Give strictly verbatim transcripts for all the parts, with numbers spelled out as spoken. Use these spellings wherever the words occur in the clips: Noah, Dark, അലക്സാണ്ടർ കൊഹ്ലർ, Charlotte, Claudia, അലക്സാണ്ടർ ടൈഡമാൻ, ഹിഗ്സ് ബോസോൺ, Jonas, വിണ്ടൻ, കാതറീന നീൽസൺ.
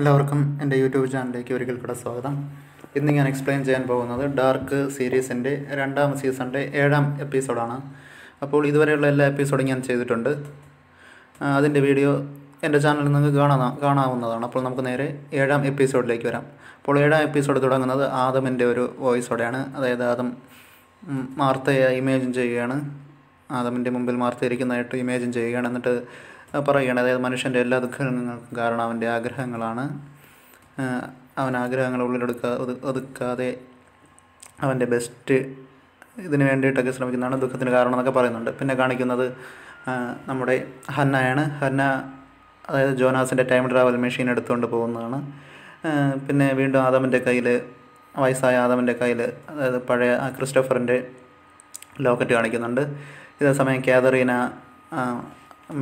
എല്ലാവർക്കും എൻ്റെ യൂട്യൂബ് ചാനലിലേക്ക് ഒരിക്കൽ കൂടെ സ്വാഗതം. ഇന്ന് ഞാൻ എക്സ്പ്ലെയിൻ ചെയ്യാൻ പോകുന്നത് ഡാർക്ക് സീരീസിൻ്റെ രണ്ടാം സീസണിൻ്റെ ഏഴാം എപ്പിസോഡാണ്. അപ്പോൾ ഇതുവരെയുള്ള എല്ലാ എപ്പിസോഡും ഞാൻ ചെയ്തിട്ടുണ്ട്. അതിൻ്റെ വീഡിയോ എൻ്റെ ചാനലിൽ നിങ്ങൾക്ക് കാണാ കാണാവുന്നതാണ്. അപ്പോൾ നമുക്ക് നേരെ ഏഴാം എപ്പിസോഡിലേക്ക് വരാം. അപ്പോൾ ഏഴാം എപ്പിസോഡ് തുടങ്ങുന്നത് ആദമിൻ്റെ ഒരു വോയിസോടെയാണ്. അതായത് ആദം മാർത്തയെ ഇമേജിൻ ചെയ്യുകയാണ്. ആദമിൻ്റെ മുമ്പിൽ മാർത്ത ഇരിക്കുന്നതായിട്ട് ഇമേജിൻ ചെയ്യുകയാണ്. എന്നിട്ട് പറയുകയാണ്, അതായത് മനുഷ്യൻ്റെ എല്ലാ ദുഃഖങ്ങൾക്കും കാരണം അവൻ്റെ ആഗ്രഹങ്ങളാണ്. അവൻ ആഗ്രഹങ്ങൾ ഉള്ളിലെടുക്കാ ഒതുക്കാതെ അവൻ്റെ ബെസ്റ്റ് ഇതിന് വേണ്ടിയിട്ടൊക്കെ ശ്രമിക്കുന്നതാണ് ദുഃഖത്തിന് കാരണം എന്നൊക്കെ പറയുന്നുണ്ട്. പിന്നെ കാണിക്കുന്നത് നമ്മുടെ ഹന്നയാണ്. ഹന്ന അതായത് ജോനാസിൻ്റെ ടൈം ട്രാവൽ മെഷീൻ എടുത്തുകൊണ്ട് പോകുന്നതാണ്. പിന്നെ വീണ്ടും ആദമിൻ്റെ കയ്യിൽ, വയസ്സായ ആദമിൻ്റെ കയ്യിൽ അതായത് പഴയ ക്രിസ്റ്റോഫറിൻ്റെ ലോക്കറ്റ് കാണിക്കുന്നുണ്ട്. ഇതേ സമയം കാതറീന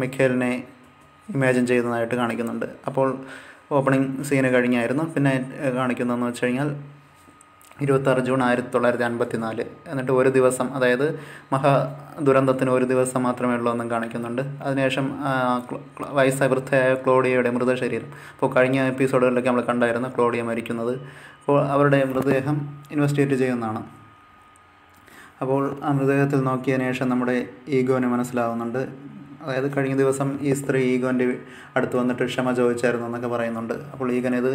മിഖേലിനെ ഇമാജിൻ ചെയ്യുന്നതായിട്ട് കാണിക്കുന്നുണ്ട്. അപ്പോൾ ഓപ്പണിംഗ് സീന് കഴിഞ്ഞായിരുന്നു. പിന്നെ കാണിക്കുന്നതെന്ന് വെച്ച് കഴിഞ്ഞാൽ ഇരുപത്താറ് ജൂൺ ആയിരത്തി തൊള്ളായിരത്തി അൻപത്തി നാല്. എന്നിട്ട് ഒരു ദിവസം, അതായത് മഹാ ദുരന്തത്തിന് ഒരു ദിവസം മാത്രമേ ഉള്ളൂ എന്നും കാണിക്കുന്നുണ്ട്. അതിനുശേഷം വയസ്സായ വൃദ്ധയായ ക്ലോഡിയയുടെ മൃതശരീരം, അപ്പോൾ കഴിഞ്ഞ എപ്പിസോഡുകളിലൊക്കെ നമ്മൾ കണ്ടായിരുന്നു ക്ലോഡിയ മരിക്കുന്നത്. അപ്പോൾ അവരുടെ മൃതദേഹം ഇൻവെസ്റ്റിഗേറ്റ് ചെയ്യുന്നതാണ്. അപ്പോൾ ആ മൃതദേഹത്തിൽ നോക്കിയതിനു ശേഷം നമ്മുടെ ഈഗോന് മനസ്സിലാവുന്നുണ്ട്. അതായത് കഴിഞ്ഞ ദിവസം ഈ സ്ത്രീ ഈഗോൻ്റെ അടുത്ത് വന്നിട്ട് ക്ഷമ ചോദിച്ചായിരുന്നു എന്നൊക്കെ പറയുന്നുണ്ട്. അപ്പോൾ ഈഗൻ ഇത്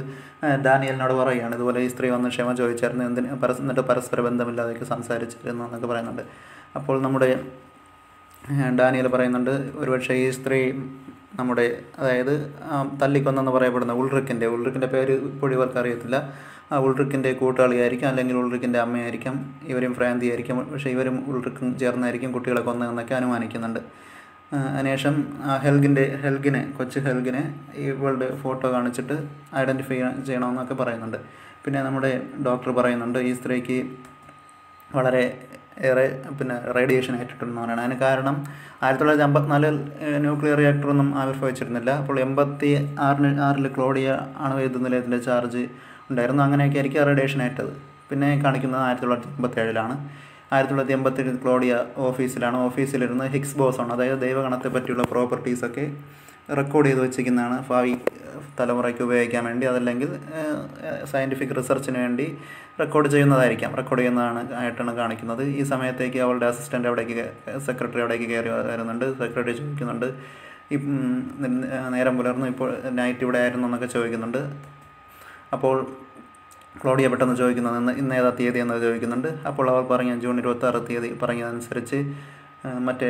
ഡാനിയലിനോട് പറയുകയാണ്, ഇതുപോലെ ഈ സ്ത്രീ വന്ന് ക്ഷമ ചോദിച്ചായിരുന്നു, എന്തിന് പരസ് എന്നിട്ട് പരസ്പര ബന്ധമില്ലാതെയൊക്കെ സംസാരിച്ചിരുന്നു എന്നൊക്കെ പറയുന്നുണ്ട്. അപ്പോൾ നമ്മുടെ ഡാനിയൽ പറയുന്നുണ്ട്, ഒരുപക്ഷെ ഈ സ്ത്രീ നമ്മുടെ അതായത് തല്ലിക്കൊന്നെന്ന് പറയപ്പെടുന്ന ഉൾറിക്കിൻ്റെ ഉൾറിക്കിൻ്റെ പേര് ഇപ്പോഴും ഇവർക്ക് അറിയത്തില്ല, ആ ഉൾറിക്കിൻ്റെ കൂട്ടാളിയായിരിക്കും, അല്ലെങ്കിൽ ഉൾറിക്കിൻ്റെ അമ്മയായിരിക്കും, ഇവരും ഫ്രാന്തിയായിരിക്കും, പക്ഷേ ഇവരും ഉൾറിക്കും ചേർന്നായിരിക്കും കുട്ടികളെ കൊന്നതെന്നൊക്കെ അനുമാനിക്കുന്നുണ്ട്. അതിനുശേഷം ഹെൽഗിൻ്റെ ഹെൽഗിനെ കൊച്ചു ഹെൽഗിനെ ഇവളുടെ ഫോട്ടോ കാണിച്ചിട്ട് ഐഡൻറ്റിഫൈ ചെയ്യണമെന്നൊക്കെ പറയുന്നുണ്ട്. പിന്നെ നമ്മുടെ ഡോക്ടർ പറയുന്നുണ്ട് ഈ സ്ത്രീക്ക് വളരെ ഏറെ പിന്നെ റേഡിയേഷൻ ഏറ്റിട്ടുണ്ടെന്ന് പറയുന്നത്. അതിന് കാരണം ആയിരത്തി തൊള്ളായിരത്തി അമ്പത്തിനാലിൽ ന്യൂക്ലിയർ റിയാക്ടറൊന്നും ആവിർഭവിച്ചിരുന്നില്ല. അപ്പോൾ എൺപത്തി ആറിന് ആറിൽ ക്ലോഡിയ അണുവിദ്യുത് നിലയത്തിൻ്റെ ചാർജ് ഉണ്ടായിരുന്നു. അങ്ങനെയൊക്കെ ആയിരിക്കും റേഡിയേഷൻ ഏറ്റത്. പിന്നെ കാണിക്കുന്നത് ആയിരത്തി തൊള്ളായിരത്തി എൺപത്തേഴിലാണ്. ആയിരത്തി തൊള്ളായിരത്തി എൺപത്തേഴിൽ ക്ലോഡിയ ഓഫീസിലാണ്. ഓഫീസിലിരുന്ന് ഹിഗ്സ് ബോസോൺ, അതായത് ദൈവഗണത്തെ പറ്റിയുള്ള പ്രോപ്പർട്ടീസൊക്കെ റെക്കോർഡ് ചെയ്ത് വെച്ചിരിക്കുന്നതാണ് ഭാവി തലമുറയ്ക്ക് ഉപയോഗിക്കാൻ വേണ്ടി, അതല്ലെങ്കിൽ സയൻറ്റിഫിക് റിസർച്ചിന് വേണ്ടി റെക്കോർഡ് ചെയ്യുന്നതായിരിക്കാം, റെക്കോർഡ് ചെയ്യുന്നതാണ് ആയിട്ടാണ് കാണിക്കുന്നത്. ഈ സമയത്തേക്ക് അവളുടെ അസിസ്റ്റൻ്റ് അവിടേക്ക്, സെക്രട്ടറി അവിടേക്ക് കയറി വരുന്നുണ്ട്. സെക്രട്ടറി ചോദിക്കുന്നുണ്ട്, ഈ നേരം പുലർന്നു, ഇപ്പോൾ നൈറ്റ് ഇവിടെ ആയിരുന്നു എന്നൊക്കെ ചോദിക്കുന്നുണ്ട്. അപ്പോൾ ക്ലോഡിയ പെട്ടെന്ന് ചോദിക്കുന്നത് ഇന്ന് ഇന്ന് ഏതാ തീയതി എന്നത് ചോദിക്കുന്നുണ്ട്. അപ്പോൾ അവർ പറഞ്ഞ ജൂൺ ഇരുപത്താറ് തീയതി പറഞ്ഞതനുസരിച്ച് മറ്റേ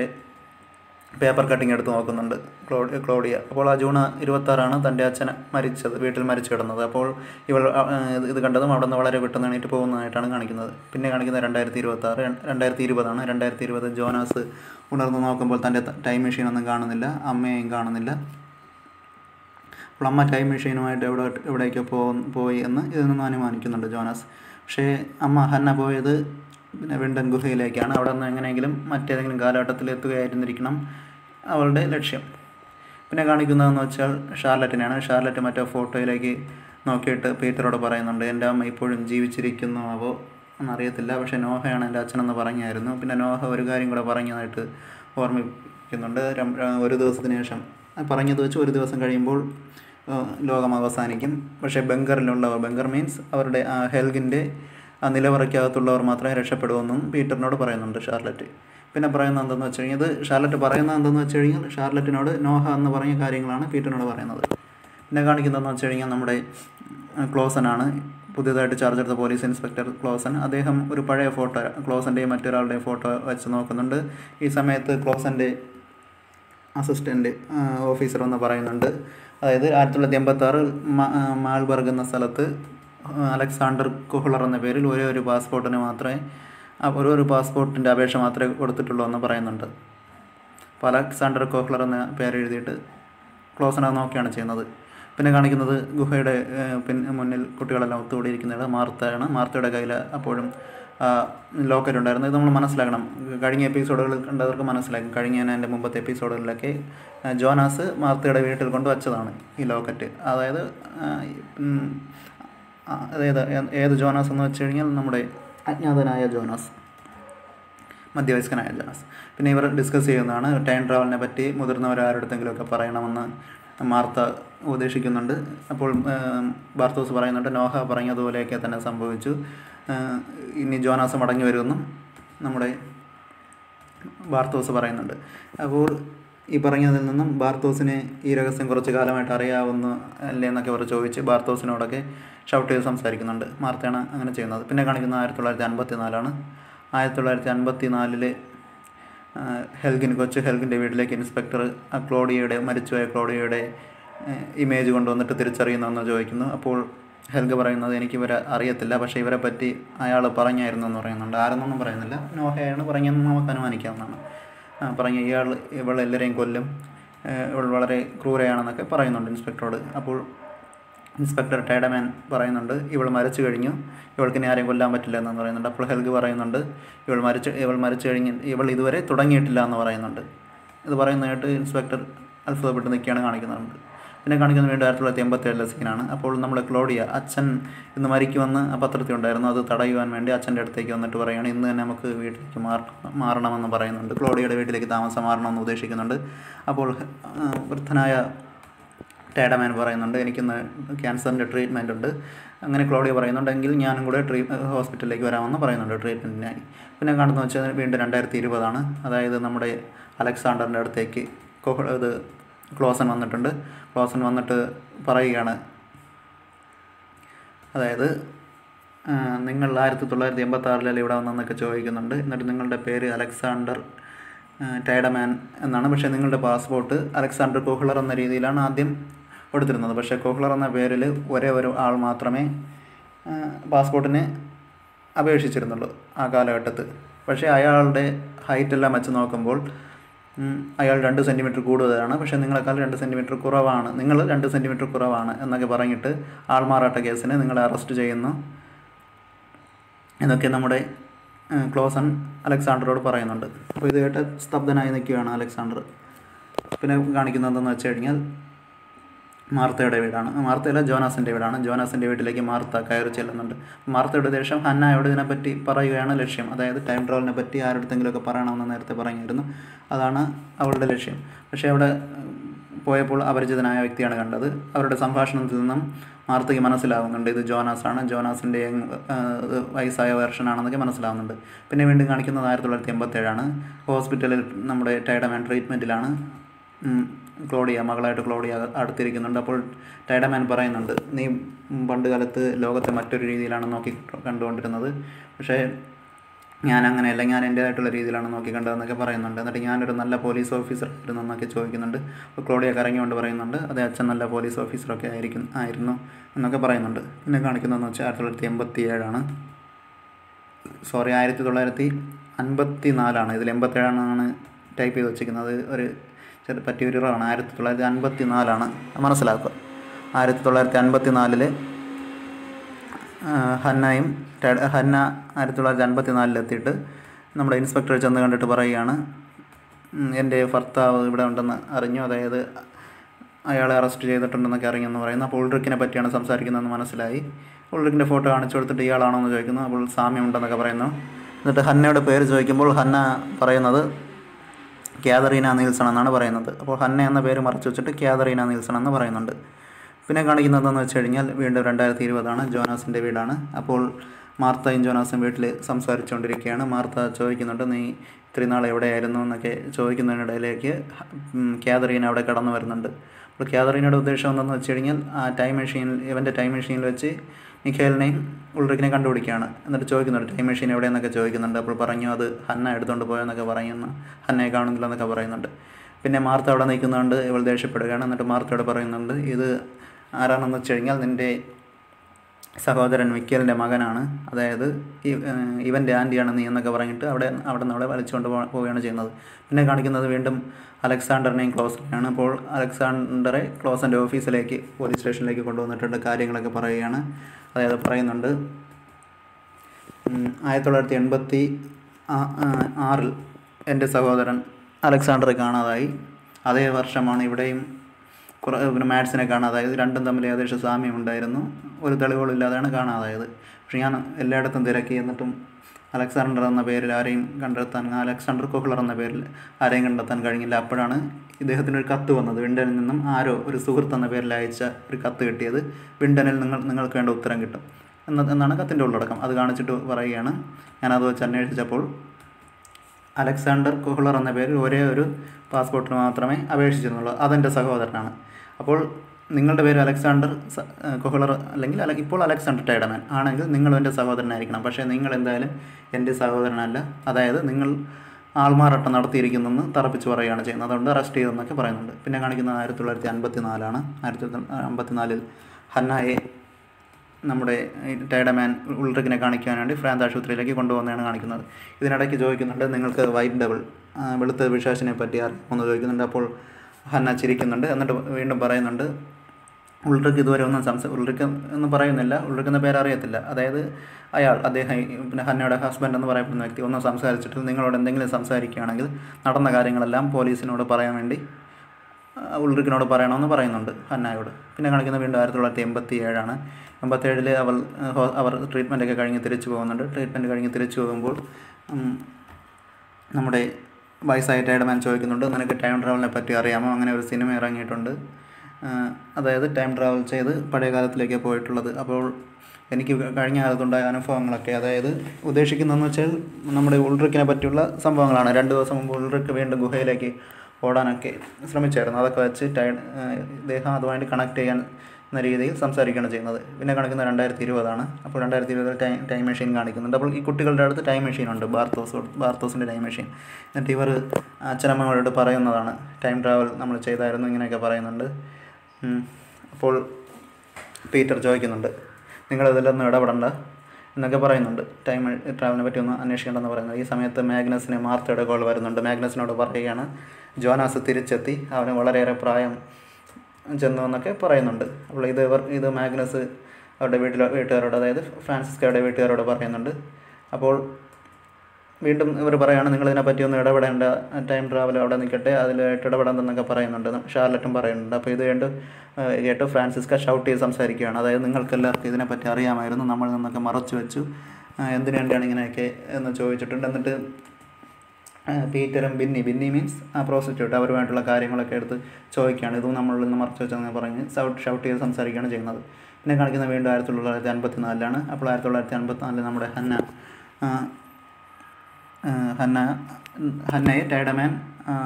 പേപ്പർ കട്ടിങ് എടുത്ത് നോക്കുന്നുണ്ട് ക്ലോഡിയ ക്ലോഡിയ അപ്പോൾ ആ ജൂൺ ഇരുപത്താറാണ് തൻ്റെ അച്ഛൻ മരിച്ചത്, വീട്ടിൽ മരിച്ചു കിടന്നത്. അപ്പോൾ ഇവൾ ഇത് കണ്ടതും അവിടെ നിന്ന് വളരെ പെട്ടെന്ന് എണീറ്റ് പോകുന്നതായിട്ടാണ് കാണിക്കുന്നത്. പിന്നെ കാണിക്കുന്നത് രണ്ടായിരത്തി ഇരുപത്താറ് രണ്ടായിരത്തി ഇരുപതാണ് രണ്ടായിരത്തി ഇരുപത് ജോനാസ് ഉണർന്ന് നോക്കുമ്പോൾ തൻ്റെ ടൈം മെഷീനൊന്നും കാണുന്നില്ല, അമ്മയെയും കാണുന്നില്ല. അപ്പോൾ അമ്മ ടൈം മെഷീനുമായിട്ട് എവിടെ എവിടേക്കോ പോ പോയി എന്ന് ഇതിൽ നിന്നും അനുമാനിക്കുന്നുണ്ട് ജോനാസ്. പക്ഷേ അമ്മ ഹന്ന പോയത് പിന്നെ വിണ്ടൻ ഗുഹയിലേക്കാണ്. അവിടെ നിന്ന് എങ്ങനെയെങ്കിലും മറ്റേതെങ്കിലും കാലഘട്ടത്തിൽ എത്തുകയായിരുന്നിരിക്കണം അവളുടെ ലക്ഷ്യം. പിന്നെ കാണിക്കുന്നതെന്ന് വെച്ചാൽ ഷാർലറ്റിനെയാണ്. ഷാർലറ്റ് മറ്റേ ഫോട്ടോയിലേക്ക് നോക്കിയിട്ട് പീറ്ററോട് പറയുന്നുണ്ട്, എൻ്റെ അമ്മ ഇപ്പോഴും ജീവിച്ചിരിക്കുന്നു ആവോ എന്നറിയത്തില്ല, പക്ഷേ നോഹയാണ് എൻ്റെ അച്ഛനെന്ന് പറഞ്ഞായിരുന്നു. പിന്നെ നോഹ ഒരു കാര്യം കൂടെ പറഞ്ഞതായിട്ട് ഓർമ്മിപ്പിക്കുന്നുണ്ട്. ഒരു ദിവസത്തിന് ശേഷം പറഞ്ഞത് വെച്ച് ഒരു ദിവസം കഴിയുമ്പോൾ ലോകം അവസാനിക്കും. പക്ഷേ ബംഗറിലുള്ളവർ, ബംഗർ മീൻസ് അവരുടെ ആ ഹെൽഗിൻ്റെ ആ നിലവറയ്ക്കകത്തുള്ളവർ മാത്രമേ രക്ഷപ്പെടുമെന്നും പീറ്ററിനോട് പറയുന്നുണ്ട് ഷാർലറ്റ്. പിന്നെ പറയുന്നത് എന്തെന്ന് വെച്ച് കഴിഞ്ഞാൽ, ഷാർലറ്റ് പറയുന്നത് എന്തെന്ന് വെച്ച് കഴിഞ്ഞാൽ ഷാർലറ്റിനോട് നോഹ എന്ന് പറഞ്ഞ കാര്യങ്ങളാണ് പീറ്ററിനോട് പറയുന്നത്. പിന്നെ കാണിക്കുന്നതെന്ന് വെച്ച് കഴിഞ്ഞാൽ നമ്മുടെ ക്ലോസനാണ്, പുതിയതായിട്ട് ചാർജ് എടുത്ത പോലീസ് ഇൻസ്പെക്ടർ ക്ലോസൻ. അദ്ദേഹം ഒരു പഴയ ഫോട്ടോ ക്ലോസൻ്റെയും മറ്റൊരാളുടെയും ഫോട്ടോ വെച്ച് നോക്കുന്നുണ്ട്. ഈ സമയത്ത് ക്ലോസൻ്റെ അസിസ്റ്റൻ്റ് ഓഫീസർ എന്ന് പറയുന്നുണ്ട്, അതായത് ആയിരത്തി തൊള്ളായിരത്തി എൺപത്താറ് മാൾബർഗ് എന്ന സ്ഥലത്ത് അലക്സാണ്ടർ കുഹ്ലർ എന്ന പേരിൽ ഒരേ ഒരു പാസ്പോർട്ടിന് മാത്രമേ ഓരോ ഒരു പാസ്പോർട്ടിൻ്റെ അപേക്ഷ മാത്രമേ കൊടുത്തിട്ടുള്ളൂ എന്ന് പറയുന്നുണ്ട്. അപ്പോൾ അലക്സാണ്ടർ കുഹ്ലർ എന്ന പേരെഴുതിയിട്ട് ക്ലോസനെ നോക്കിയാണ് ചെയ്യുന്നത്. പിന്നെ കാണിക്കുന്നത് ഗുഹയുടെ പിന്നെ മുന്നിൽ കുട്ടികളെല്ലാം ഒത്തുകൂടിയിരിക്കുന്നത് മാർത്തയാണ്. മാർത്തയുടെ കയ്യിൽ അപ്പോഴും ലോക്കറ്റ് ഉണ്ടായിരുന്നു. ഇത് നമ്മൾ മനസ്സിലാക്കണം. കഴിഞ്ഞ എപ്പിസോഡുകൾ കണ്ടവർക്ക് മനസ്സിലാക്കും. കഴിഞ്ഞ ഞാൻ എൻ്റെ മുമ്പത്തെ എപ്പിസോഡുകളിലൊക്കെ ജോനാസ് മാർത്തയുടെ വീട്ടിൽ കൊണ്ട് വച്ചതാണ് ഈ ലോക്കറ്റ്. അതായത് അതായത് ഏത് ജോനാസ് എന്ന് വെച്ച് കഴിഞ്ഞാൽ നമ്മുടെ അജ്ഞാതനായ ജോനാസ്, മധ്യവയസ്കനായ ജോനാസ്. പിന്നെ ഇവർ ഡിസ്കസ് ചെയ്യുന്നതാണ് ടൈം ട്രാവലിനെ പറ്റി മുതിർന്നവരാരുടെയെങ്കിലുമൊക്കെ പറയണമെന്ന് മാർത്ത ഉപദേശിക്കുന്നുണ്ട്. അപ്പോൾ ബാർത്തോസ് പറയുന്നുണ്ട് നോഹ പറഞ്ഞതുപോലെയൊക്കെ തന്നെ സംഭവിച്ചു, ഇനി ജോനാസ് മടങ്ങി വരുമെന്നും നമ്മുടെ ബാർത്തോസ് പറയുന്നുണ്ട്. അപ്പോൾ ഈ പറഞ്ഞതിൽ നിന്നും ബാർത്തോസിനെ ഈ രഹസ്യം കുറച്ച് കാലമായിട്ട് അറിയാവുന്ന അല്ലേ എന്നൊക്കെ അവർ ചോദിച്ച് ബാർത്തോസിനോടൊക്കെ ഷൗട്ട് ചെയ്ത് സംസാരിക്കുന്നുണ്ട്. മാർത്തയാണ് അങ്ങനെ ചെയ്യുന്നത്. പിന്നെ കാണിക്കുന്നത് ആയിരത്തി തൊള്ളായിരത്തി അൻപത്തി നാലാണ് ആയിരത്തി തൊള്ളായിരത്തി അൻപത്തി നാലിൽ ഹെൽഗിൻ കൊച്ച് ഹെൽഗിൻ്റെ വീട്ടിലേക്ക് ഇൻസ്പെക്ടർ ക്ലോഡിയയുടെ മരിച്ചുപോയ ക്ലോഡിയയുടെ ഇമേജ് കൊണ്ടുവന്നിട്ട് തിരിച്ചറിയുന്നതെന്ന് ചോദിക്കുന്നു. അപ്പോൾ ഹെൽഗ പറയുന്നത് എനിക്ക് ഇവരെ അറിയത്തില്ല, പക്ഷേ ഇവരെ പറ്റി അയാൾ പറഞ്ഞായിരുന്നു എന്ന് പറയുന്നുണ്ട്. ആരെന്നൊന്നും പറയുന്നില്ല, നോഹയാണ് പറഞ്ഞതെന്ന് നമുക്ക് അനുമാനിക്കാവുന്നതാണ്. പറഞ്ഞ ഇയാൾ ഇവളെല്ലാവരെയും കൊല്ലും, ഇവൾ വളരെ ക്രൂരയാണെന്നൊക്കെ പറയുന്നുണ്ട് ഇൻസ്പെക്ടറോട്. അപ്പോൾ ഇൻസ്പെക്ടർ ടേഡമാൻ പറയുന്നുണ്ട് ഇവൾ മരിച്ചു കഴിഞ്ഞു, ഇവൾക്കിനി ആരെയും കൊല്ലാൻ പറ്റില്ല എന്ന് പറയുന്നുണ്ട്. അപ്പോൾ ഹെൽഗ് പറയുന്നുണ്ട് ഇവൾ മരിച്ച് ഇവൾ മരിച്ചു കഴിഞ്ഞ് ഇവൾ ഇതുവരെ തുടങ്ങിയിട്ടില്ല എന്ന് പറയുന്നുണ്ട്. ഇത് പറയുന്നതായിട്ട് ഇൻസ്പെക്ടർ അത്ഭുതപ്പെട്ട് നിൽക്കുകയാണ് കാണിക്കുന്നുണ്ട്. പിന്നെ കാണിക്കുന്നത് വീണ്ടും ആയിരത്തി തൊള്ളായിരത്തി എൺപത്തി ഏഴിലെ സീനാണ്. അപ്പോൾ നമ്മൾ ക്ലോഡിയ അച്ഛൻ ഇന്ന് മരിക്കുമെന്ന് ആ പത്രത്തിൽ ഉണ്ടായിരുന്നു, അത് തടയുവാൻ വേണ്ടി അച്ഛൻ്റെ അടുത്തേക്ക് വന്നിട്ട് പറയുകയാണ് ഇന്ന് തന്നെ നമുക്ക് വീട്ടിലേക്ക് മാറണമെന്ന് പറയുന്നുണ്ട്. ക്ലോഡിയയുടെ വീട്ടിലേക്ക് താമസം മാറണമെന്ന് ഉദ്ദേശിക്കുന്നുണ്ട്. അപ്പോൾ വൃദ്ധനായ ടേഡമാൻ പറയുന്നുണ്ട് എനിക്കിന്ന് ക്യാൻസറിൻ്റെ ട്രീറ്റ്മെൻ്റ് ഉണ്ട്, അങ്ങനെ ക്ലോഡിയ പറയുന്നുണ്ടെങ്കിൽ ഞാനും കൂടെ ട്രീ ഹോസ്പിറ്റലിലേക്ക് വരാമെന്ന് പറയുന്നുണ്ട് ട്രീറ്റ്മെൻറ്റിനായി. പിന്നെ കാണുന്നത് വെച്ചാൽ വീണ്ടും രണ്ടായിരത്തി ഇരുപതാണ് അതായത് നമ്മുടെ അലക്സാണ്ടറിൻ്റെ അടുത്തേക്ക് ഇത് ക്ലോസൻ വന്നിട്ടുണ്ട്. ക്ലോസൻ വന്നിട്ട് പറയുകയാണ് അതായത് നിങ്ങൾ ആയിരത്തി തൊള്ളായിരത്തി എൺപത്തി ആറിലെ ഇവിടെ വന്നെന്നൊക്കെ ചോദിക്കുന്നുണ്ട്. എന്നിട്ട് നിങ്ങളുടെ പേര് അലക്സാണ്ടർ ടൈഡമാൻ എന്നാണ്, പക്ഷേ നിങ്ങളുടെ പാസ്പോർട്ട് അലക്സാണ്ടർ കോഹ്ലർ എന്ന രീതിയിലാണ് ആദ്യം കൊടുത്തിരുന്നത്, പക്ഷേ കോഹ്ലർ എന്ന പേരിൽ ഒരേ ഒരു ആൾ മാത്രമേ പാസ്പോർട്ടിന് അപേക്ഷിച്ചിരുന്നുള്ളൂ ആ കാലഘട്ടത്തിൽ. പക്ഷേ അയാളുടെ ഹൈറ്റെല്ലാം വെച്ച് നോക്കുമ്പോൾ അയാൾ രണ്ട് സെൻറ്റിമീറ്റർ കൂടുതലാണ്, പക്ഷേ നിങ്ങളെക്കാൾ രണ്ട് സെൻറ്റിമീറ്റർ കുറവാണ്, നിങ്ങൾ രണ്ട് സെൻറ്റിമീറ്റർ കുറവാണ് എന്നൊക്കെ പറഞ്ഞിട്ട് ആൾമാറാട്ട കേസിനെ നിങ്ങളെ അറസ്റ്റ് ചെയ്യുന്നു എന്നൊക്കെ നമ്മുടെ ക്ലോസൻ അലക്സാണ്ടറോട് പറയുന്നുണ്ട്. അപ്പോൾ ഇത് കേട്ട് സ്തബ്ധനായി നിൽക്കുകയാണ് അലക്സാണ്ടർ. പിന്നെ കാണിക്കുന്നത് എന്തെന്ന് വെച്ച് കഴിഞ്ഞാൽ മാർത്തയുടെ വീടാണ്, മാർത്തയല്ല ജോനാസിൻ്റെ വീടാണ്. ജോനാസിൻ്റെ വീട്ടിലേക്ക് മാർത്ത കയറി ചെല്ലുന്നുണ്ട്. മാർത്തയുടെ ദേഷ്യം ഹന്നായോട് ഇതിനെപ്പറ്റി പറയുകയാണ് ലക്ഷ്യം, അതായത് ടൈം ട്രാവലിനെ പറ്റി ആരുടെടുത്തെങ്കിലുമൊക്കെ പറയണമെന്ന് നേരത്തെ പറഞ്ഞിരുന്നു, അതാണ് അവളുടെ ലക്ഷ്യം. പക്ഷേ അവിടെ പോയപ്പോൾ അപരിചിതനായ വ്യക്തിയാണ് കണ്ടത്. അവരുടെ സംഭാഷണത്തിൽ നിന്നും മാർത്തയ്ക്ക് മനസ്സിലാവുന്നുണ്ട് ഇത് ജോനാസാണ്, ജോനാസിൻ്റെ വയസ്സായ വേർഷനാണെന്നൊക്കെ മനസ്സിലാവുന്നുണ്ട്. പിന്നെ വീണ്ടും കാണിക്കുന്നത് ആയിരത്തി തൊള്ളായിരത്തി എൺപത്തേഴാണ് ഹോസ്പിറ്റലിൽ നമ്മുടെ ടൈഡമാൻ ട്രീറ്റ്മെൻറ്റിലാണ്. Claudia മകളായിട്ട് Claudia അടുത്തിരിക്കുന്നുണ്ട്. അപ്പോൾ ടൈഡമാൻ പറയുന്നുണ്ട് നീ പണ്ട് കാലത്ത് ലോകത്തെ മറ്റൊരു രീതിയിലാണ് നോക്കി കണ്ടുകൊണ്ടിരുന്നത്, പക്ഷേ ഞാൻ അങ്ങനെയല്ല, ഞാൻ എൻ്റേതായിട്ടുള്ള രീതിയിലാണ് നോക്കി കണ്ടതെന്നൊക്കെ പറയുന്നുണ്ട്. എന്നിട്ട് ഞാനൊരു നല്ല പോലീസ് ഓഫീസർ ആയിരുന്നു എന്നൊക്കെ ചോദിക്കുന്നുണ്ട്. അപ്പോൾ ക്ലോഡിയ കരഞ്ഞുകൊണ്ട് പറയുന്നുണ്ട് അതെ അച്ഛൻ നല്ല പോലീസ് ഓഫീസറൊക്കെ ആയിരിക്കും ആയിരുന്നു എന്നൊക്കെ പറയുന്നുണ്ട്. പിന്നെ കാണിക്കുന്നതെന്ന് വെച്ചാൽ ആയിരത്തി തൊള്ളായിരത്തി എൺപത്തി ഏഴാണ് സോറി ആയിരത്തി തൊള്ളായിരത്തി അൻപത്തി നാലാണ് ഇതിൽ എൺപത്തേഴാണ് ടൈപ്പ് ചെയ്ത് വെച്ചിരിക്കുന്നത്, ഒരു ചെറിയ പറ്റിയൊരു ഇററാണ്. ആയിരത്തി തൊള്ളായിരത്തി അൻപത്തി നാലാണ് മനസ്സിലാക്കുക. ആയിരത്തി തൊള്ളായിരത്തി അൻപത്തി നാലിൽ ഹന്നയും ഹന്ന ആയിരത്തി തൊള്ളായിരത്തി അൻപത്തി നാലിലെത്തിയിട്ട് നമ്മുടെ ഇൻസ്പെക്ടറെ ചെന്ന് കണ്ടിട്ട് പറയുകയാണ് എൻ്റെ ഭർത്താവ് ഇവിടെ ഉണ്ടെന്ന് അറിഞ്ഞു, അതായത് അയാളെ അറസ്റ്റ് ചെയ്തിട്ടുണ്ടെന്നൊക്കെ അറിഞ്ഞെന്ന് പറയുന്നു. അപ്പോൾ ഉൾറിക്കിനെ പറ്റിയാണ് സംസാരിക്കുന്നതെന്ന് മനസ്സിലായി. ഉൾറിക്കിൻ്റെ ഫോട്ടോ കാണിച്ചു കൊടുത്തിട്ട് ഇയാളാണോ എന്ന് ചോദിക്കുന്നു. അപ്പോൾ സാമ്യം ഉണ്ടെന്നൊക്കെ പറയുന്നു. എന്നിട്ട് ഹന്നയുടെ പേര് ചോദിക്കുമ്പോൾ ഹന്ന പറയുന്നത് കാതറീന നീൽസൺ എന്നാണ് പറയുന്നത്. അപ്പോൾ ഹന്ന എന്ന പേര് മറച്ചു വെച്ചിട്ട് കാതറീന നീൽസൺ എന്ന് പറയുന്നുണ്ട്. പിന്നെ കാണിക്കുന്നതെന്ന് വെച്ച് കഴിഞ്ഞാൽ വീണ്ടും രണ്ടായിരത്തി ഇരുപതാണ് ജോനാസിൻ്റെ വീടാണ്. അപ്പോൾ മാർത്തയും ജോനാസും വീട്ടിൽ സംസാരിച്ചുകൊണ്ടിരിക്കുകയാണ്. മാർത്ത ചോദിക്കുന്നുണ്ട് നീ ഇത്രയും നാൾ എവിടെയായിരുന്നു എന്നൊക്കെ ചോദിക്കുന്നതിനിടയിലേക്ക് കാതറീന അവിടെ കടന്നു വരുന്നുണ്ട്. അപ്പോൾ കാതറീനയുടെ ഉദ്ദേശം എന്താണെന്ന് വെച്ച് കഴിഞ്ഞാൽ ആ ടൈം മെഷീനിൽ ഇവൻ്റെ ടൈം മെഷീനിൽ വെച്ച് മിഖേലിനെയും ഉൾറിക്കിനെ കണ്ടുപിടിക്കുകയാണ്. എന്നിട്ട് ചോദിക്കുന്നുണ്ട് ടൈം മെഷീൻ എവിടെയെന്നൊക്കെ ചോദിക്കുന്നുണ്ട്. അപ്പോൾ പറഞ്ഞു അത് ഹന്ന എടുത്തുകൊണ്ട് പോയെന്നൊക്കെ പറയുന്നു, ഹന്നയെ കാണുന്നില്ല എന്നൊക്കെ പറയുന്നുണ്ട്. പിന്നെ മാർത്ത അവിടെ നിൽക്കുന്നതുകൊണ്ട് ഇവൾ ദേഷ്യപ്പെടുകയാണ്. എന്നിട്ട് മാർത്തയോട് പറയുന്നുണ്ട് ഇത് ആരാണെന്ന് വെച്ച് കഴിഞ്ഞാൽ നിൻ്റെ സഹോദരൻ മിക്കേലിൻ്റെ മകനാണ്, അതായത് ഇവൻ്റെ ആൻറ്റിയാണ് നീ എന്നൊക്കെ പറഞ്ഞിട്ട് അവിടെ അവിടെ നിന്ന് അവിടെ വലിച്ചുകൊണ്ട് പോവുകയാണ് ചെയ്യുന്നത്. പിന്നെ കാണിക്കുന്നത് വീണ്ടും അലക്സാണ്ടറിനെയും ക്ലോസനെയാണ്. അപ്പോൾ അലക്സാണ്ടറെ ക്ലോസൻ്റെ ഓഫീസിലേക്ക് പോലീസ് സ്റ്റേഷനിലേക്ക് കൊണ്ടുവന്നിട്ടുണ്ട്. കാര്യങ്ങളൊക്കെ പറയുകയാണ്, അതായത് പറയുന്നുണ്ട് ആയിരത്തി തൊള്ളായിരത്തി എൺപത്തി ആറിൽ എൻ്റെ സഹോദരൻ അലക്സാണ്ടറെ കാണാതായി, അതേ വർഷമാണ് ഇവിടെയും കുറേ പിന്നെ മാത്സിനെ കാണാതായത്, രണ്ടും തമ്മിൽ ഏകദേശം സാമ്യം ഉണ്ടായിരുന്നു, ഒരു തെളിവുകളില്ലാതെയാണ് കാണാതായത്. പക്ഷേ ഞാൻ എല്ലായിടത്തും തിരക്കി എന്നിട്ടും അലക്സാണ്ടർ എന്ന പേരിൽ ആരെയും കണ്ടെത്താൻ അലക്സാണ്ടർ കൊഹ്ലർ എന്ന പേരിൽ ആരെയും കണ്ടെത്താൻ കഴിഞ്ഞില്ല. അപ്പോഴാണ് ഇദ്ദേഹത്തിന് ഒരു കത്ത് വന്നത്. വിണ്ടനിൽ നിന്നും ആരോ ഒരു സുഹൃത്ത് എന്ന പേരിൽ അയച്ച ഒരു കത്ത് കിട്ടിയത്. വിണ്ടനിൽ നിങ്ങൾ നിങ്ങൾക്ക് വേണ്ട ഉത്തരം കിട്ടും എന്ന എന്നാണ് കത്തിൻ്റെ ഉള്ളടക്കം. അത് കാണിച്ചിട്ട് പറയുകയാണ്, ഞാനത് വെച്ച് അന്വേഷിച്ചപ്പോൾ അലക്സാണ്ടർ കൊഹ്ലർ എന്ന പേരിൽ ഒരേ ഒരു പാസ്പോർട്ടിന് മാത്രമേ അപേക്ഷിച്ചിരുന്നുള്ളൂ. അതെൻ്റെ സഹോദരനാണ്. അപ്പോൾ നിങ്ങളുടെ പേര് അലക്സാണ്ടർ കൊഹ്ലർ അല്ലെങ്കിൽ അല്ല ഇപ്പോൾ അലക്സാണ്ടർ ടൈഡമാൻ ആണെങ്കിൽ നിങ്ങളും എൻ്റെ സഹോദരനായിരിക്കണം. പക്ഷേ നിങ്ങൾ എന്തായാലും എൻ്റെ സഹോദരനല്ല. അതായത് നിങ്ങൾ ആൾമാറാട്ടം നടത്തിയിരിക്കുന്നെന്ന് തറപ്പിച്ച് പറയുകയാണ് ചെയ്യുന്നത്. അതുകൊണ്ട് അറസ്റ്റ് ചെയ്തെന്നൊക്കെ പറയുന്നുണ്ട്. പിന്നെ കാണിക്കുന്നത് ആയിരത്തി തൊള്ളായിരത്തി അൻപത്തി നാലാണ് ആയിരത്തി തൊള്ളായിരത്തി അമ്പത്തി നാലിൽ ഹന്നായെ നമ്മുടെ ടൈഡമാൻ ഉൾറിക്കിനെ കാണിക്കാൻ വേണ്ടി ഫ്രാൻസ് ആശുപത്രിയിലേക്ക് കൊണ്ടുവന്നതാണ് കാണിക്കുന്നത്. ഇതിനിടയ്ക്ക് ചോദിക്കുന്നുണ്ട്, നിങ്ങൾക്ക് വൈറ്റ് ഡബിൾ വെളുത്ത വിശ്വാസിനെ പറ്റി അറിയാമെന്ന് ചോദിക്കുന്നുണ്ട്. അപ്പോൾ ഹന്ന ചിരിക്കുന്നുണ്ട്. എന്നിട്ട് വീണ്ടും പറയുന്നുണ്ട്, ഉൾറിക്ക് ഇതുവരെ ഒന്നും സംസ ഉൾറിക്ക് എന്ന് പറയുന്നില്ല, ഉൾറിക്കുന്ന പേരറിയത്തില്ല. അതായത് അയാൾ അദ്ദേഹം പിന്നെ ഹന്നയുടെ ഹസ്ബൻഡ് എന്ന് പറയപ്പെടുന്ന വ്യക്തി ഒന്നും സംസാരിച്ചിട്ട് നിങ്ങളോട് എന്തെങ്കിലും സംസാരിക്കുകയാണെങ്കിൽ നടന്ന കാര്യങ്ങളെല്ലാം പോലീസിനോട് പറയാൻ വേണ്ടി ഉൾറിക്കിനോട് പറയണമെന്ന് പറയുന്നുണ്ട് ഹന്നയോട്. പിന്നെ കാണിക്കുന്ന വീണ്ടും ആയിരത്തി തൊള്ളായിരത്തി എൺപത്തി ഏഴാണ് എൺപത്തേഴിൽ അവൾ അവർ ട്രീറ്റ്മെൻറ്റൊക്കെ കഴിഞ്ഞ് തിരിച്ചു പോകുന്നുണ്ട്. ട്രീറ്റ്മെൻറ്റ് കഴിഞ്ഞ് തിരിച്ചു പോകുമ്പോൾ നമ്മുടെ വയസ്സായ ടൈഡമാൻ ചോദിക്കുന്നുണ്ട്, നിനക്ക് ടൈം ട്രാവലിനെ പറ്റി അറിയാമോ? അങ്ങനെ ഒരു സിനിമ ഇറങ്ങിയിട്ടുണ്ട്, അതായത് ടൈം ട്രാവൽ ചെയ്ത് പഴയ കാലത്തിലേക്ക് പോയിട്ടുള്ളത്. അപ്പോൾ എനിക്ക് കഴിഞ്ഞ കാലത്തുണ്ടായ അനുഭവങ്ങളൊക്കെ, അതായത് ഉദ്ദേശിക്കുന്നതെന്ന് വെച്ചാൽ നമ്മുടെ ഉൾറിക്കിനെ പറ്റിയുള്ള സംഭവങ്ങളാണ്. രണ്ട് ദിവസം മുമ്പ് ഉൾറിക്ക് വീണ്ടും ഗുഹയിലേക്ക് ഓടാനൊക്കെ ശ്രമിച്ചായിരുന്നു. അതൊക്കെ വെച്ച് ടൈ ഇദ്ദേഹം അതുമായിട്ട് കണക്ട് ചെയ്യാൻ എന്ന രീതിയിൽ സംസാരിക്കുകയാണ് ചെയ്യുന്നത്. പിന്നെ കാണിക്കുന്നത് രണ്ടായിരത്തി ഇരുപതാണ്. അപ്പോൾ രണ്ടായിരത്തി ഇരുപതിൽ ടൈം ടൈം മെഷീൻ കാണിക്കുന്നുണ്ട്. അപ്പോൾ ഈ കുട്ടികളുടെ അടുത്ത് ടൈം മെഷീൻ ഉണ്ട്, ബാർത്തോസ് ബാർത്തോസിൻ്റെ ടൈം മെഷീൻ. എന്നിട്ട് ഇവർ അച്ഛനമ്മകളോട് പറയുന്നതാണ്, ടൈം ട്രാവൽ നമ്മൾ ചെയ്തായിരുന്നു ഇങ്ങനെയൊക്കെ പറയുന്നുണ്ട്. അപ്പോൾ പീറ്റർ ചോദിക്കുന്നുണ്ട്, നിങ്ങളിതിലൊന്നും ഇടപെടണ്ട എന്നൊക്കെ പറയുന്നുണ്ട്, ടൈം ട്രാവലിനെ പറ്റി ഒന്ന് അന്വേഷിക്കേണ്ടെന്ന് പറയുന്നത്. ഈ സമയത്ത് മാഗ്നസിന് മാർത്തയുടെ കോൾ വരുന്നുണ്ട്. മാഗ്നസിനോട് പറയുകയാണ്, ജോനാസ് തിരിച്ചെത്തി, അവന് വളരെയേറെ പ്രായം ചെന്നു എന്നൊക്കെ പറയുന്നുണ്ട്. അപ്പോൾ ഇത് ഇവർ ഇത് മാഗ്നസ് അവരുടെ വീട്ടിലെ വീട്ടുകാരോട്, അതായത് ഫ്രാൻസിസ്കയുടെ വീട്ടുകാരോട് പറയുന്നുണ്ട്. അപ്പോൾ വീണ്ടും ഇവർ പറയുകയാണ്, നിങ്ങളിതിനെപ്പറ്റിയൊന്നും ഇടപെടേണ്ട, ടൈം ട്രാവൽ അവിടെ നിൽക്കട്ടെ, അതിലായിട്ട് ഇടപെടേണ്ടെന്നൊക്കെ പറയുന്നുണ്ട്. ഷാർലറ്റും പറയുന്നുണ്ട്. അപ്പോൾ ഇത് വീണ്ടും കേട്ട് ഫ്രാൻസിസ്ക ഷൗട്ട് ചെയ്ത് സംസാരിക്കുകയാണ്, അതായത് നിങ്ങൾക്കെല്ലാവർക്കും ഇതിനെപ്പറ്റി അറിയാമായിരുന്നു, നമ്മൾ നിന്നൊക്കെ മറച്ചു വെച്ചു, എന്തിനു വേണ്ടിയാണ് ഇങ്ങനെയൊക്കെ എന്ന് ചോദിച്ചിട്ടുണ്ട്. എന്നിട്ട് പീറ്ററും ബിന്നി ബിന്നി മീൻസ് ആ പ്രോസ്റ്റിറ്റ്യൂട്ട് അവരുമായിട്ടുള്ള കാര്യങ്ങളൊക്കെ എടുത്ത് ചോദിക്കുകയാണ്, ഇതും നമ്മളിൽ നിന്ന് മറച്ചു വെച്ചതെന്ന് പറഞ്ഞ് ഷൗട്ട് ഷൗട്ട് ചെയ്ത് സംസാരിക്കുകയാണ് ചെയ്യുന്നത്. പിന്നെ കാണിക്കുന്ന വീണ്ടും ആയിരത്തി തൊള്ളായിരത്തി അൻപത്തി നാലിലാണ്. അപ്പോൾ ആയിരത്തി തൊള്ളായിരത്തി അൻപത്തി നാലിൽ നമ്മുടെ ഹന്ന ഹന്ന ഹന്നയെ ടൈഡമാൻ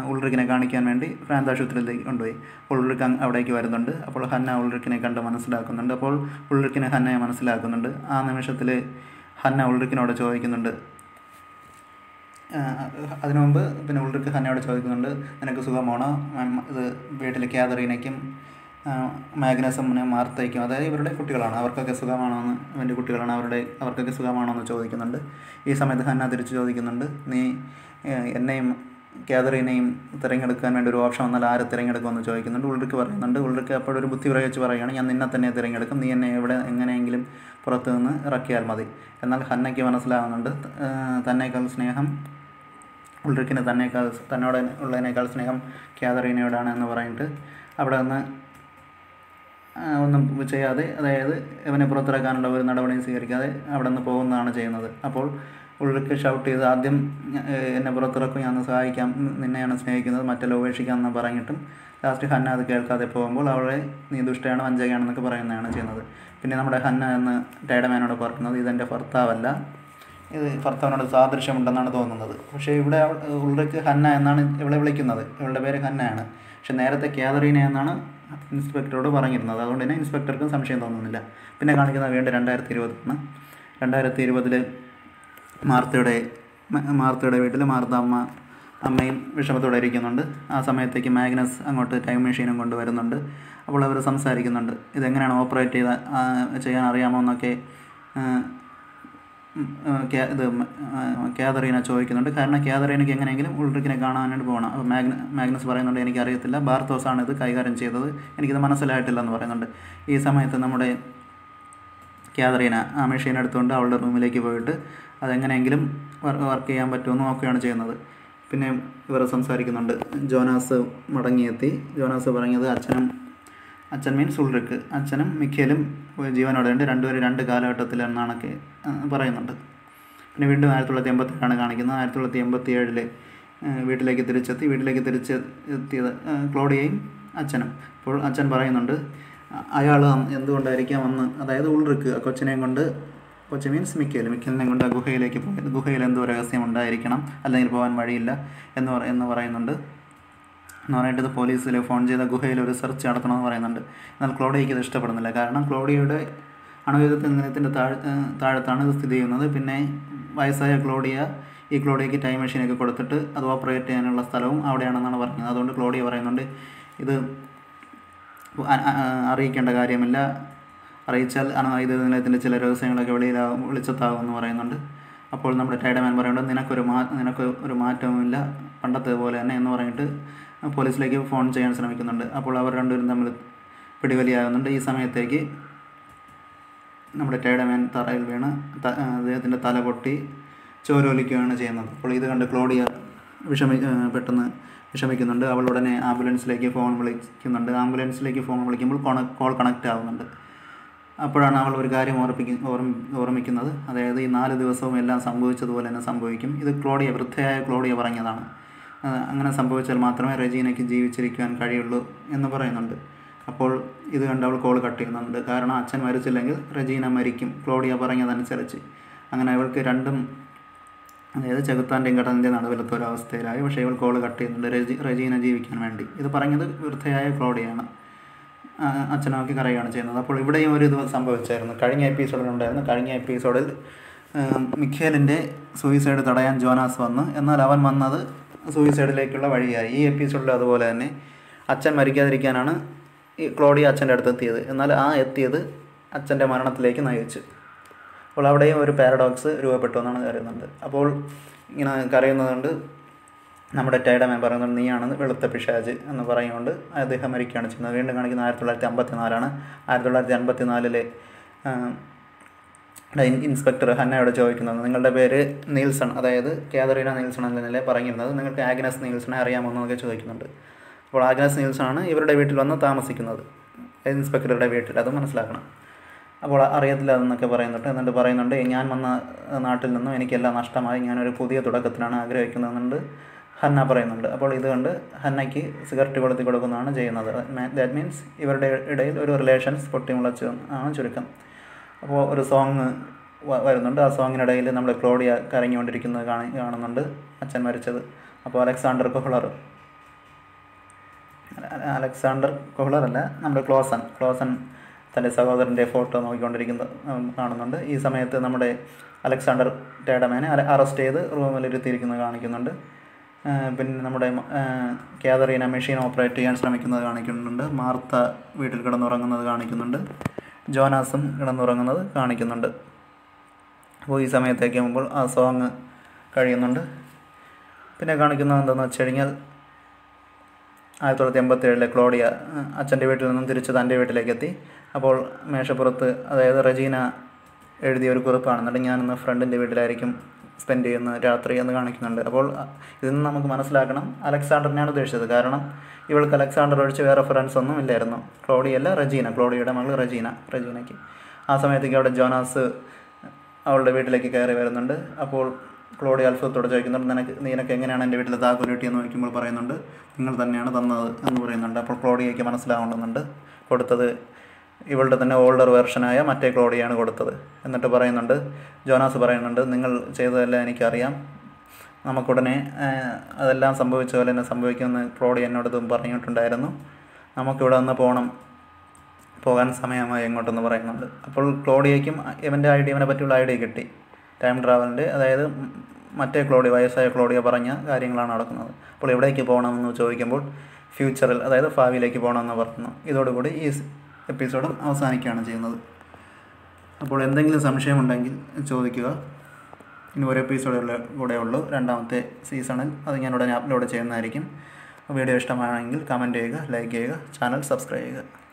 ഉൾറിക്കിനെ കാണിക്കാൻ വേണ്ടി ഫ്രാൻസ് ആശുപത്രിയിലേക്ക് കൊണ്ടുപോയി. അപ്പോൾ ഉൾറിക്ക് അവിടേക്ക് വരുന്നുണ്ട്. അപ്പോൾ ഹന്ന ഉൾറിക്കിനെ കണ്ട് മനസ്സിലാക്കുന്നുണ്ട്. അപ്പോൾ ഉൾറിക്കിനെ ഹന്നയെ മനസ്സിലാക്കുന്നുണ്ട്. ആ നിമിഷത്തിൽ ഹന്ന ഉൾറിക്കിനോട് ചോദിക്കുന്നുണ്ട്, അതിനു മുമ്പ് പിന്നെ ഉൾറിക്ക് ഹന്നയോട് ചോദിക്കുന്നുണ്ട്, നിനക്ക് സുഖമാണോ? ഇത് വീട്ടിൽ കാതറീനയ്ക്കും മാഗ്നസിനെ മാർത്തയ്ക്കും, അതായത് ഇവരുടെ കുട്ടികളാണ്, അവർക്കൊക്കെ സുഖമാണോ എന്ന് ഇവൻ്റെ കുട്ടികളാണ് അവരുടെ അവർക്കൊക്കെ സുഖമാണോ എന്ന് ചോദിക്കുന്നുണ്ട്. ഈ സമയത്ത് ഹന്ന തിരിച്ചു ചോദിക്കുന്നുണ്ട്, നീ എന്നെയും കാതറീനെയും തിരഞ്ഞെടുക്കാൻ വേണ്ടി ഒരു ഓപ്ഷൻ വന്നാൽ ആരെ തിരഞ്ഞെടുക്കുമെന്ന് ചോദിക്കുന്നുണ്ട്. ഉൾറിക്ക് പറയുന്നുണ്ട്. ഉൾറിക്ക് അപ്പോഴൊരു ബുദ്ധി പ്രയോഗിച്ച് പറയുകയാണ്, ഞാൻ നിന്നെ തന്നെ തിരഞ്ഞെടുക്കും, നീ എന്നെ എവിടെ എങ്ങനെയെങ്കിലും പുറത്തു നിന്ന് ഇറക്കിയാൽ മതി. എന്നാൽ ഹന്നയ്ക്ക് മനസ്സിലാകുന്നുണ്ട്, തന്നേക്കാൾ സ്നേഹം ഉൾറിക്കിന് തന്നേക്കാൾ തന്നോട് ഉള്ളതിനേക്കാൾ സ്നേഹം കാതറീനയോടാണ് എന്ന് പറഞ്ഞിട്ട് അവിടെ നിന്ന് ഒന്നും ചെയ്യാതെ, അതായത് ഇവനെ പുറത്തിറക്കാനുള്ള ഒരു നടപടിയും സ്വീകരിക്കാതെ അവിടെ നിന്ന് പോകുന്നതാണ് ചെയ്യുന്നത്. അപ്പോൾ ഉൾറിക്ക് ഷൗട്ട് ചെയ്ത് ആദ്യം എന്നെ പുറത്തിറക്കും, ഞാൻ സഹായിക്കാം, നിന്നെയാണ് സ്നേഹിക്കുന്നത്, മറ്റെല്ലാം ഉപേക്ഷിക്കാമെന്ന് പറഞ്ഞിട്ടും ലാസ്റ്റ് ഹന്ന അത് കേൾക്കാതെ പോകുമ്പോൾ അവളെ നീ ദുഷ്ടയാണ് വഞ്ചകയാണെന്നൊക്കെ പറയുന്നതാണ് ചെയ്യുന്നത്. പിന്നെ നമ്മുടെ ഹന്ന എന്ന് ടൈഡമാനോട് പറയുന്നത്, ഇതെൻ്റെ ഭർത്താവല്ല, ഇത് ഭർത്താവിനോട് സാദൃശ്യമുണ്ടെന്നാണ് തോന്നുന്നത്. പക്ഷേ ഇവിടെ ഉൾറിക്ക് ഹന്ന എന്നാണ് ഇവിടെ വിളിക്കുന്നത്, ഇവളുടെ പേര് ഹന്നയാണ്. പക്ഷെ നേരത്തെ കാതറീന എന്നാണ് ഇൻസ്പെക്ടറോട് പറഞ്ഞിരുന്നത്. അതുകൊണ്ട് തന്നെ ഇൻസ്പെക്ടർക്കും സംശയം തോന്നുന്നില്ല. പിന്നെ കാണിക്കുന്നത് വീണ്ടും രണ്ടായിരത്തി ഇരുപത്തൊന്ന് രണ്ടായിരത്തി ഇരുപതിൽ മാർത്തയുടെ മാർത്തയുടെ വീട്ടിൽ മാർത്ത അമ്മ അമ്മയും വിഷമത്തോടെ ഇരിക്കുന്നുണ്ട്. ആ സമയത്തേക്ക് മാഗ്നസ് അങ്ങോട്ട് ടൈം മെഷീനും കൊണ്ടുവരുന്നുണ്ട്. അപ്പോൾ അവർ സംസാരിക്കുന്നുണ്ട്, ഇതെങ്ങനെയാണ് ഓപ്പറേറ്റ് ചെയ്ത ചെയ്യാൻ അറിയാമോ എന്നൊക്കെ ഇത് കാതറീന ചോദിക്കുന്നുണ്ട്. കാരണം കാതറീനയ്ക്ക് എങ്ങനെയെങ്കിലും ഉൾറിക്കിനെ കാണാനായിട്ട് പോകണം. അപ്പോൾ മാഗ്ന മാഗ്നസ് പറയുന്നുണ്ട്, എനിക്കറിയത്തില്ല, ബാർത്തോസാണ് ഇത് കൈകാര്യം ചെയ്തത്, എനിക്കിത് മനസ്സിലായിട്ടില്ല എന്ന് പറയുന്നുണ്ട്. ഈ സമയത്ത് നമ്മുടെ കാതറീന ആ മെഷീൻ എടുത്തുകൊണ്ട് അവളുടെ റൂമിലേക്ക് പോയിട്ട് അതെങ്ങനെയെങ്കിലും വർക്ക് ചെയ്യാൻ പറ്റുമെന്ന് നോക്കുകയാണ് ചെയ്യുന്നത്. പിന്നെ ഇവർ സംസാരിക്കുന്നുണ്ട്. ജോനാസ് മടങ്ങിയെത്തി. ജോനാസ് പറഞ്ഞത്, അച്ഛനും അച്ഛൻ മീൻസ് ഉൾറിക്ക് അച്ഛനും മിക്കലും ജീവനോടെ ഉണ്ട്, രണ്ടുപേരും രണ്ട് കാലഘട്ടത്തിലെന്നാണൊക്കെ പറയുന്നുണ്ട്. പിന്നെ വീണ്ടും ആയിരത്തി തൊള്ളായിരത്തി എൺപത്തേഴാണ് കാണിക്കുന്നത്. ആയിരത്തി തൊള്ളായിരത്തി എൺപത്തി ഏഴിൽ വീട്ടിലേക്ക് തിരിച്ചെത്തി വീട്ടിലേക്ക് തിരിച്ചെത്തിയത് ക്ലോഡിയയും അച്ഛനും. അപ്പോൾ അച്ഛൻ പറയുന്നുണ്ട് അയാൾ എന്തുകൊണ്ടായിരിക്കാം അന്ന്, അതായത് ഉൾറിക്ക് കൊച്ചിനെയും കൊണ്ട്, കൊച്ചി മീൻസ് മിക്കൽ, മിക്കലിനെയും കൊണ്ട് ആ ഗുഹയിലേക്ക് പോയത്, ഗുഹയിൽ എന്തോ രഹസ്യം ഉണ്ടായിരിക്കണം അല്ലെങ്കിൽ പോകാൻ വഴിയില്ല എന്ന് പറ എന്ന് പറയുന്നുണ്ട്. എന്ന് പറഞ്ഞിട്ട് പോലീസിൽ ഫോൺ ചെയ്ത ഗുഹയിൽ ഒരു സെർച്ച് നടത്തണമെന്ന് പറയുന്നുണ്ട്. എന്നാൽ ക്ലോഡിയയ്ക്ക് ഇത് ഇഷ്ടപ്പെടുന്നില്ല, കാരണം ക്ലോഡിയയുടെ അണുവിധത്തിൽ നിലത്തിൻ്റെ താഴ് താഴത്താണ് ഇത് സ്ഥിതി ചെയ്യുന്നത്. പിന്നെ വയസ്സായ ക്ലോഡിയ ഈ ക്ലോഡിയയ്ക്ക് ടൈം മെഷീനൊക്കെ കൊടുത്തിട്ട് അത് ഓപ്പറേറ്റ് ചെയ്യാനുള്ള സ്ഥലവും അവിടെയാണെന്നാണ് പറഞ്ഞത്. അതുകൊണ്ട് ക്ലോഡിയ പറയുന്നുണ്ട് ഇത് അറിയിക്കേണ്ട കാര്യമില്ല, അറിയിച്ചാൽ അണുവായുധ നിലയത്തിൻ്റെ ചില രഹസ്യങ്ങളൊക്കെ വെളിയിലാവും, വെളിച്ചത്താകുമെന്ന് പറയുന്നുണ്ട്. അപ്പോൾ നമ്മുടെ ടൈഡമാൻ പറയുന്നുണ്ട് നിനക്കൊരു മാ നിനക്ക് ഒരു മാറ്റവുമില്ല പണ്ടത്തേപോലെ തന്നെ എന്ന് പറഞ്ഞിട്ട് പോലീസിലേക്ക് ഫോൺ ചെയ്യാൻ ശ്രമിക്കുന്നുണ്ട്. അപ്പോൾ അവർ രണ്ടുപേരും തമ്മിൽ പിടിവലിയാകുന്നുണ്ട്. ഈ സമയത്തേക്ക് നമ്മുടെ ടൈഡമാൻ തറയിൽ വീണ് അദ്ദേഹത്തിൻ്റെ തല പൊട്ടി ചോരോലിക്കുകയാണ് ചെയ്യുന്നത്. അപ്പോൾ ഇത് കണ്ട് ക്ലോഡിയ വിഷമി പെട്ടെന്ന് വിഷമിക്കുന്നുണ്ട്. അവൾ ഉടനെ ആംബുലൻസിലേക്ക് ഫോൺ വിളിക്കുന്നുണ്ട്. ആംബുലൻസിലേക്ക് ഫോൺ വിളിക്കുമ്പോൾ കോണ കോൾ കണക്റ്റ് ആവുന്നുണ്ട്. അപ്പോഴാണ് അവൾ ഒരു കാര്യം ഓർമ്മിക്കുന്നത്, അതായത് ഈ നാല് ദിവസവും എല്ലാം സംഭവിച്ചതുപോലെ തന്നെ സംഭവിക്കും. ഇത് ക്ലോഡിയ, വൃദ്ധയായ ക്ലോഡിയ പറഞ്ഞതാണ്. അങ്ങനെ സംഭവിച്ചാൽ മാത്രമേ റെജീനയ്ക്ക് ജീവിച്ചിരിക്കാൻ കഴിയുള്ളൂ എന്ന് പറയുന്നുണ്ട്. അപ്പോൾ ഇത് കണ്ട് അവൾ കോൾ കട്ട് ചെയ്യുന്നുണ്ട്, കാരണം അച്ഛൻ മരിച്ചില്ലെങ്കിൽ റെജീന മരിക്കും ക്ലോഡിയ പറഞ്ഞതനുസരിച്ച്. അങ്ങനെ അവൾക്ക് രണ്ടും, അതായത് ചെകുത്താൻ്റെയും കടലിൻ്റെ നടുവിലത്തെ ഒരവസ്ഥയിലായി. പക്ഷേ ഇവൾ കോൾ കട്ട് ചെയ്യുന്നുണ്ട് റെജി റെജീന ജീവിക്കാൻ വേണ്ടി. ഇത് പറഞ്ഞത് വൃദ്ധയായ ക്ലോഡിയാണ്. അച്ഛനൊക്കെ കരയുകയാണ് ചെയ്യുന്നത്. അപ്പോൾ ഇവിടെയും ഒരു ഇത് സംഭവിച്ചായിരുന്നു, കഴിഞ്ഞ എപ്പിസോഡിലുണ്ടായിരുന്നു. കഴിഞ്ഞ എപ്പിസോഡിൽ മിഖേലിൻ്റെ സൂയിസൈഡ് തടയാൻ ജോനാസ് വന്നു, എന്നാൽ അവൻ വന്നത് സൂയിസൈഡിലേക്കുള്ള വഴിയായി. ഈ എപ്പിസോഡിൽ അതുപോലെ തന്നെ അച്ഛൻ മരിക്കാതിരിക്കാനാണ് ഈ ക്ലോഡിയ അച്ഛൻ്റെ അടുത്തെത്തിയത്, എന്നാൽ ആ എത്തിയത് അച്ഛൻ്റെ മരണത്തിലേക്ക് നയിച്ചു. അപ്പോൾ അവിടെയും ഒരു പാരഡോക്സ് രൂപപ്പെട്ടു എന്നാണ് കരുതുന്നത്. അപ്പോൾ ഇങ്ങനെ കരയുന്നതുകൊണ്ട് നമ്മുടെ ടൈഡമാൻ പറയുന്നത് നീയാണ് വെളുത്ത പിശാജ് എന്ന് പറയുന്നുണ്ട്. അദ്ദേഹം മരിക്കുകയാണ് ചെയ്യുന്നത്. വീണ്ടും കാണിക്കുന്നത് ആയിരത്തി തൊള്ളായിരത്തി അമ്പത്തിനാലാണ്. ആയിരത്തി തൊള്ളായിരത്തി അൻപത്തിനാലിലെ ഇൻസ്പെക്ടർ ഹന്നയോട് ചോദിക്കുന്നത് നിങ്ങളുടെ പേര് നീൽസൺ, അതായത് കാതറീന നീൽസൺ എന്ന നില പറഞ്ഞിരുന്നത്, നിങ്ങൾക്ക് ആഗ്നസ് നീൽസണെ അറിയാമെന്നൊക്കെ ചോദിക്കുന്നുണ്ട്. അപ്പോൾ ആഗ്നസ് നീൽസണാണ് ഇവരുടെ വീട്ടിൽ വന്ന് താമസിക്കുന്നത്, ഇൻസ്പെക്ടറുടെ വീട്ടിൽ, അത് മനസ്സിലാക്കണം. അപ്പോൾ അറിയത്തില്ല എന്നൊക്കെ പറയുന്നുണ്ട്. എന്നിട്ട് പറയുന്നുണ്ട് ഞാൻ വന്ന നാട്ടിൽ നിന്നും എനിക്കെല്ലാം നഷ്ടമായി, ഞാനൊരു പുതിയ തുടക്കത്തിനാണ് ആഗ്രഹിക്കുന്നതെന്നുണ്ട് ഹന്ന പറയുന്നുണ്ട്. അപ്പോൾ ഇതുകൊണ്ട് ഹന്നയ്ക്ക് സിഗരറ്റ് കൊളുത്തി കൊടുക്കുന്നതാണ് ചെയ്യുന്നത്. ദാറ്റ് മീൻസ് ഇവരുടെ ഇടയിൽ ഒരു റിലേഷൻസ് പൊട്ടിമുളച്ച് ആണ് ചുരുക്കം. അപ്പോൾ ഒരു സോങ് വരുന്നുണ്ട്. ആ സോങ്ങിനിടയിൽ നമ്മൾ ക്ലോഡിയ കരഞ്ഞുകൊണ്ടിരിക്കുന്നത് കാണി കാണുന്നുണ്ട് അച്ഛൻ മരിച്ചത്. അപ്പോൾ അലക്സാണ്ടർ കൊഹ്ളർ അലക്സാണ്ടർ കൊഹ്ളർ അല്ല നമ്മുടെ ക്ലോസൻ ക്ലോസൻ തൻ്റെ സഹോദരൻ്റെ ഫോട്ടോ നോക്കിക്കൊണ്ടിരിക്കുന്ന കാണുന്നുണ്ട്. ഈ സമയത്ത് നമ്മുടെ അലക്സാണ്ടർ ടേഡമാനെ അറസ്റ്റ് ചെയ്ത് റൂമിലിരുത്തിയിരിക്കുന്നത് കാണിക്കുന്നുണ്ട്. പിന്നെ നമ്മുടെ കാതറീന മെഷീൻ ഓപ്പറേറ്റ് ചെയ്യാൻ ശ്രമിക്കുന്നത് കാണിക്കുന്നുണ്ട്. മാർത്ത വീട്ടിൽ കിടന്നുറങ്ങുന്നത് കാണിക്കുന്നുണ്ട്. ജോനാസും കിടന്നുറങ്ങുന്നത് കാണിക്കുന്നുണ്ട്. അപ്പോൾ ഈ സമയത്തേക്ക് മുമ്പോൾ ആ സോങ് കഴിയുന്നുണ്ട്. പിന്നെ കാണിക്കുന്നത് എന്താണെന്ന് വെച്ച് കഴിഞ്ഞാൽ ആയിരത്തി തൊള്ളായിരത്തി എൺപത്തേഴിലെ ക്ലോഡിയ അച്ഛൻ്റെ വീട്ടിൽ നിന്നും തിരിച്ച് തൻ്റെ വീട്ടിലേക്കെത്തി. അപ്പോൾ മേശപ്പുറത്ത്, അതായത് റെജീന എഴുതിയ ഒരു കുറിപ്പാണെന്നുണ്ട്, ഞാനിന്ന് ഫ്രണ്ടിൻ്റെ വീട്ടിലായിരിക്കും സ്പെൻഡ് ചെയ്യുന്ന രാത്രി എന്ന് കാണിക്കുന്നുണ്ട്. അപ്പോൾ ഇതിൽ നിന്ന് നമുക്ക് മനസ്സിലാക്കണം അലക്സാണ്ടറിനെയാണ് ഉദ്ദേശിച്ചത്, കാരണം ഇവൾക്ക് അലക്സാണ്ടർ ഒഴിച്ച് വേറെ ഫ്രണ്ട്സ് ഒന്നും ഇല്ലായിരുന്നു. ക്ലോഡിയല്ല, റെജീന, ക്ലോഡിയയുടെ മകൾ റെജീന റെജീനയ്ക്ക് ആ സമയത്തേക്ക് അവിടെ ജോനാസ് അവളുടെ വീട്ടിലേക്ക് കയറി വരുന്നുണ്ട്. അപ്പോൾ ക്ലോഡിയ അത്ഭുതത്തോടെ ചോദിക്കുന്നുണ്ട് നിനക്ക് നീനൊക്കെ എങ്ങനെയാണ് എൻ്റെ വീട്ടിൽ താക്കോലിട്ടിയെന്ന് ചോദിക്കുമ്പോൾ പറയുന്നുണ്ട് നിങ്ങൾ തന്നെയാണ് തന്നത് എന്ന് പറയുന്നുണ്ട്. അപ്പോൾ ക്ലോഡിയയ്ക്ക് മനസ്സിലാവുന്നുണ്ട് കൊടുത്തത് ഇവളുടെ തന്നെ ഓൾഡർ വേർഷനായ മറ്റേ ക്ലോഡിയാണ് കൊടുത്തത്. എന്നിട്ട് പറയുന്നുണ്ട് ജോനാസ് പറയുന്നുണ്ട് നിങ്ങൾ ചെയ്തതെല്ലാം എനിക്കറിയാം, നമുക്കുടനെ അതെല്ലാം സംഭവിച്ച പോലെ തന്നെ സംഭവിക്കുമെന്ന് ക്ലോഡി എന്നോടത് പറഞ്ഞിട്ടുണ്ടായിരുന്നു, നമുക്കിവിടെ നിന്ന് പോകണം, പോകാൻ സമയമായി എങ്ങോട്ടെന്ന് പറയുന്നുണ്ട്. അപ്പോൾ ക്ലോഡിയയ്ക്കും ഇവൻ്റെ ഐഡിയ ഇവനെ പറ്റിയുള്ള ഐഡിയ കിട്ടി, ടൈം ട്രാവലിൻ്റെ, അതായത് മറ്റേ ക്ലോഡിയ വയസ്സായ ക്ലോഡിയ പറഞ്ഞ കാര്യങ്ങളാണ് നടക്കുന്നത്. അപ്പോൾ എവിടേക്ക് പോകണമെന്ന് ചോദിക്കുമ്പോൾ ഫ്യൂച്ചറിൽ, അതായത് ഭാവിയിലേക്ക് പോകണമെന്ന് പറഞ്ഞു. ഇതോടുകൂടി ഈ എപ്പിസോഡും അവസാനിക്കുകയാണ് ചെയ്യുന്നത്. അപ്പോൾ എന്തെങ്കിലും സംശയമുണ്ടെങ്കിൽ ചോദിക്കുക. ഇനി ഒരു എപ്പിസോഡിൽ കൂടെ ഉള്ളൂ രണ്ടാമത്തെ സീസണിൽ, അത് ഞാൻ ഉടനെ അപ്ലോഡ് ചെയ്യുന്നതായിരിക്കും. വീഡിയോ ഇഷ്ടമാണെങ്കിൽ കമൻറ്റ് ചെയ്യുക, ലൈക്ക് ചെയ്യുക, ചാനൽ സബ്സ്ക്രൈബ് ചെയ്യുക.